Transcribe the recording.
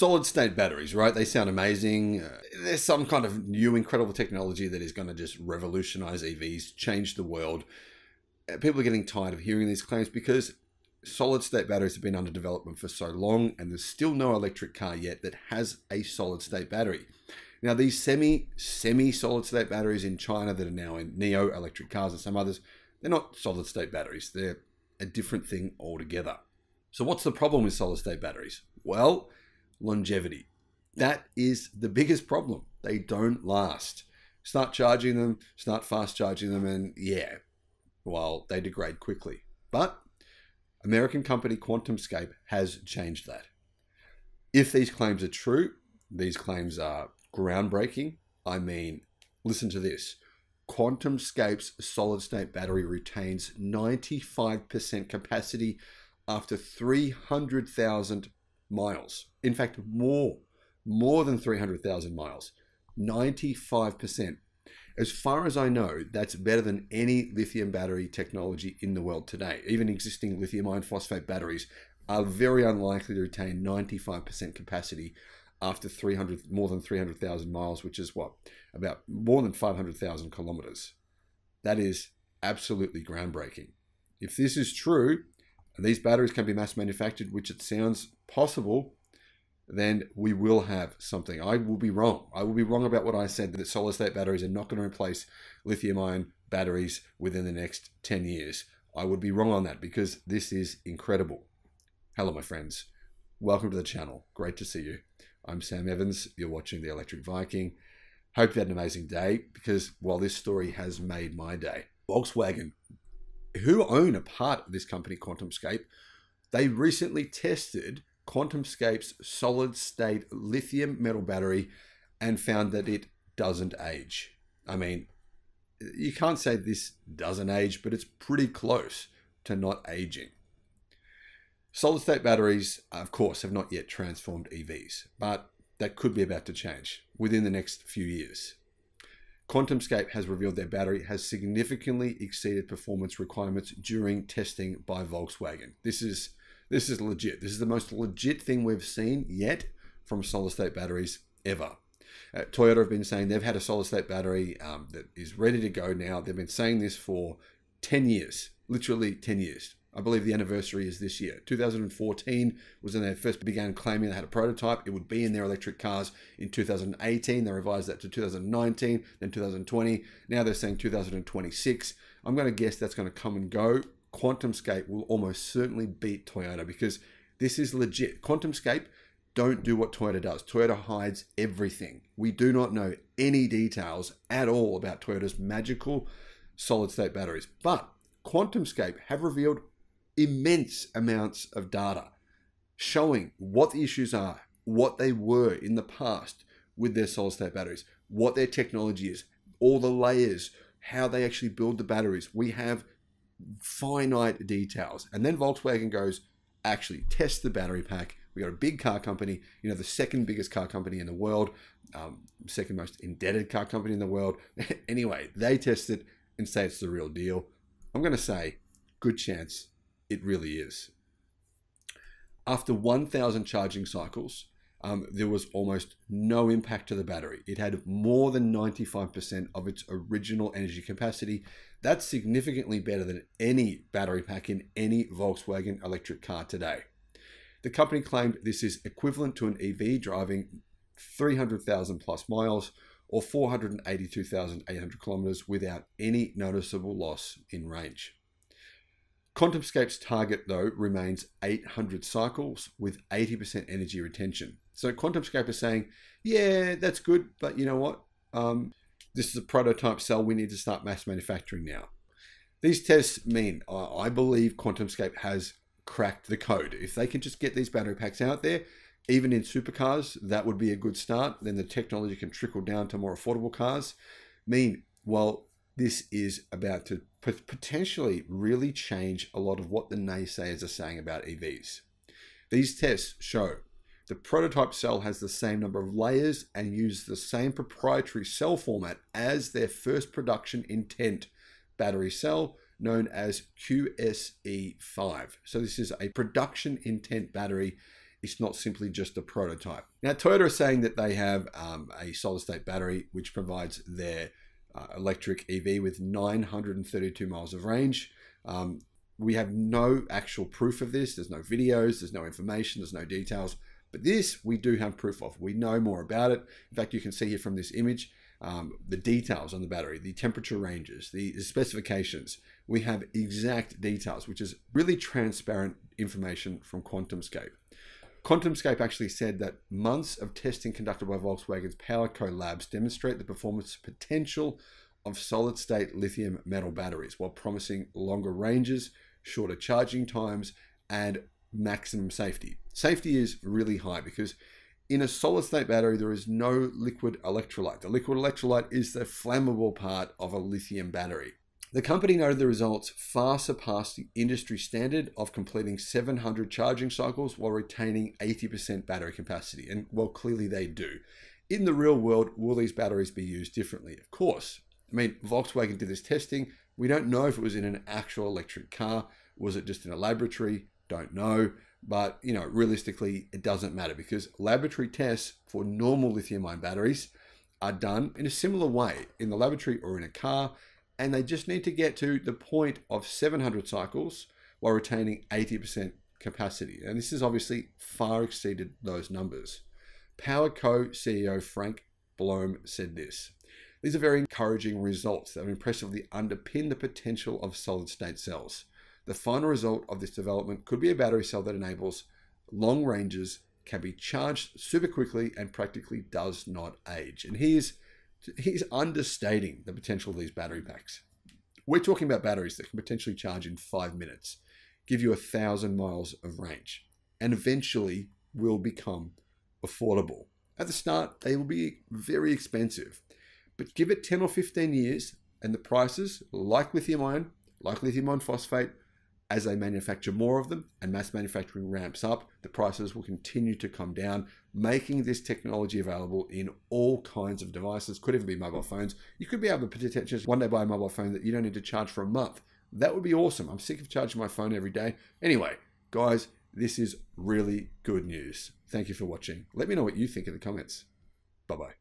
Solid-state batteries, right? They sound amazing. There's some kind of new incredible technology that is going to just revolutionize EVs, change the world. People are getting tired of hearing these claims because solid-state batteries have been under development for so long, and there's still no electric car yet that has a solid-state battery. Now, these semi-solid-state batteries in China that are now in Neo electric cars and some others, they're not solid-state batteries. They're a different thing altogether. So what's the problem with solid-state batteries? Well, longevity. That is the biggest problem. They don't last. Start charging them, start fast charging them, and yeah, well, they degrade quickly. But American company QuantumScape has changed that. If these claims are true, these claims are groundbreaking. I mean, listen to this. QuantumScape's solid-state battery retains 95% capacity after 300,000 miles. In fact, more than 300,000 miles, 95%. As far as I know, that's better than any lithium battery technology in the world today. Even existing lithium iron phosphate batteries are very unlikely to retain 95% capacity after more than 300,000 miles, which is what? About more than 500,000 kilometers. That is absolutely groundbreaking. If this is true, and these batteries can be mass manufactured, which it sounds possible, then we will have something. I will be wrong. I will be wrong about what I said, that solid-state batteries are not going to replace lithium-ion batteries within the next 10 years. I would be wrong on that because this is incredible. Hello, my friends. Welcome to the channel. Great to see you. I'm Sam Evans. You're watching The Electric Viking. Hope you had an amazing day because, well, this story has made my day. Volkswagen, who own a part of this company, QuantumScape, they recently tested QuantumScape's solid-state lithium metal battery and found that it doesn't age. I mean, you can't say this doesn't age, but it's pretty close to not aging. Solid-state batteries, of course, have not yet transformed EVs, but that could be about to change within the next few years. QuantumScape has revealed their battery has significantly exceeded performance requirements during testing by Volkswagen. This is legit. This is the most legit thing we've seen yet from solid-state batteries ever. Toyota have been saying they've had a solid-state battery that is ready to go now. They've been saying this for 10 years, literally 10 years. I believe the anniversary is this year. 2014 was when they first began claiming they had a prototype. It would be in their electric cars in 2018. They revised that to 2019, then 2020. Now they're saying 2026. I'm going to guess that's going to come and go. QuantumScape will almost certainly beat Toyota because this is legit. QuantumScape don't do what Toyota does. Toyota hides everything. We do not know any details at all about Toyota's magical solid-state batteries. But QuantumScape have revealed immense amounts of data showing what the issues are, what they were in the past with their solid-state batteries, what their technology is, all the layers, how they actually build the batteries. We have finite details. And then Volkswagen goes, actually test the battery pack. We got a big car company, you know, the second biggest car company in the world, second most indebted car company in the world. Anyway, they test it and say it's the real deal. I'm going to say, good chance it really is. After 1,000 charging cycles, there was almost no impact to the battery. It had more than 95% of its original energy capacity. That's significantly better than any battery pack in any Volkswagen electric car today. The company claimed this is equivalent to an EV driving 300,000 plus miles or 482,800 kilometers without any noticeable loss in range. QuantumScape's target, though, remains 800 cycles with 80% energy retention. So QuantumScape is saying, yeah, that's good, but you know what? This is a prototype cell. We need to start mass manufacturing now. These tests mean, I believe QuantumScape has cracked the code. If they can just get these battery packs out there, even in supercars, that would be a good start. Then the technology can trickle down to more affordable cars. Well, this is about to potentially really change a lot of what the naysayers are saying about EVs. These tests show the prototype cell has the same number of layers and uses the same proprietary cell format as their first production intent battery cell, known as QSE5. So this is a production intent battery. It's not simply just a prototype. Now, Toyota is saying that they have a solid state battery, which provides their electric EV with 932 miles of range. We have no actual proof of this. There's no videos, there's no information, there's no details, but this we do have proof of. We know more about it. In fact, you can see here from this image, the details on the battery, the temperature ranges, the specifications. We have exact details, which is really transparent information from QuantumScape. QuantumScape actually said that months of testing conducted by Volkswagen's PowerCo labs demonstrate the performance potential of solid-state lithium metal batteries while promising longer ranges, shorter charging times, and maximum safety. Safety is really high because in a solid-state battery, there is no liquid electrolyte. The liquid electrolyte is the flammable part of a lithium battery. The company noted the results far surpassed the industry standard of completing 700 charging cycles while retaining 80% battery capacity. And well, clearly they do. In the real world, will these batteries be used differently? Of course. I mean, Volkswagen did this testing. We don't know if it was in an actual electric car. Was it just in a laboratory? Don't know. But, you know, realistically, it doesn't matter because laboratory tests for normal lithium-ion batteries are done in a similar way in the laboratory or in a car. And they just need to get to the point of 700 cycles while retaining 80% capacity. And this has obviously far exceeded those numbers. PowerCo CEO Frank Blome said this. These are very encouraging results that impressively underpin the potential of solid-state cells. The final result of this development could be a battery cell that enables long ranges, can be charged super quickly, and practically does not age. And he's understating the potential of these battery packs. We're talking about batteries that can potentially charge in 5 minutes, give you 1,000 miles of range, and eventually will become affordable. At the start, they will be very expensive, but give it 10 or 15 years and the prices, like lithium-ion phosphate, as they manufacture more of them and mass manufacturing ramps up, the prices will continue to come down, making this technology available in all kinds of devices. Could even be mobile phones. You could be able to potentially one day buy a mobile phone that you don't need to charge for a month. That would be awesome. I'm sick of charging my phone every day. Anyway, guys, this is really good news. Thank you for watching. Let me know what you think in the comments. Bye-bye.